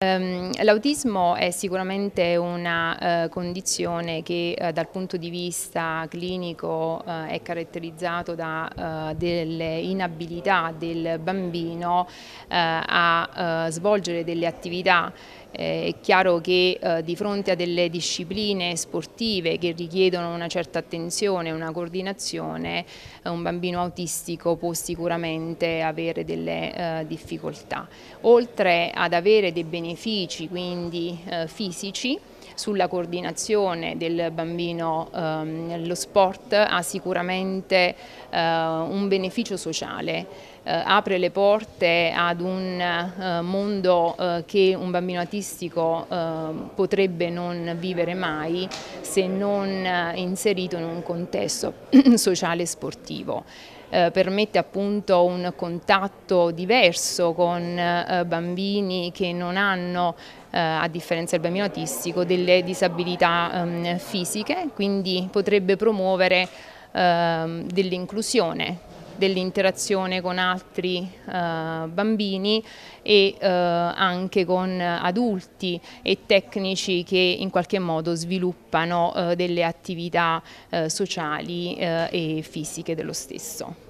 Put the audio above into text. L'autismo è sicuramente una condizione che dal punto di vista clinico è caratterizzato da delle inabilità del bambino a svolgere delle attività. È chiaro che di fronte a delle discipline sportive che richiedono una certa attenzione, una coordinazione, un bambino autistico può sicuramente avere delle difficoltà. oltre ad avere dei benefici, quindi fisici, sulla coordinazione del bambino lo sport ha sicuramente un beneficio sociale, apre le porte ad un mondo che un bambino autistico potrebbe non vivere mai se non inserito in un contesto sociale e sportivo. Permette appunto un contatto diverso con bambini che non hanno, a differenza del bambino autistico, delle disabilità fisiche, quindi potrebbe promuovere dell'inclusione, dell'interazione con altri bambini e anche con adulti e tecnici che in qualche modo sviluppano delle attività sociali e fisiche dello stesso.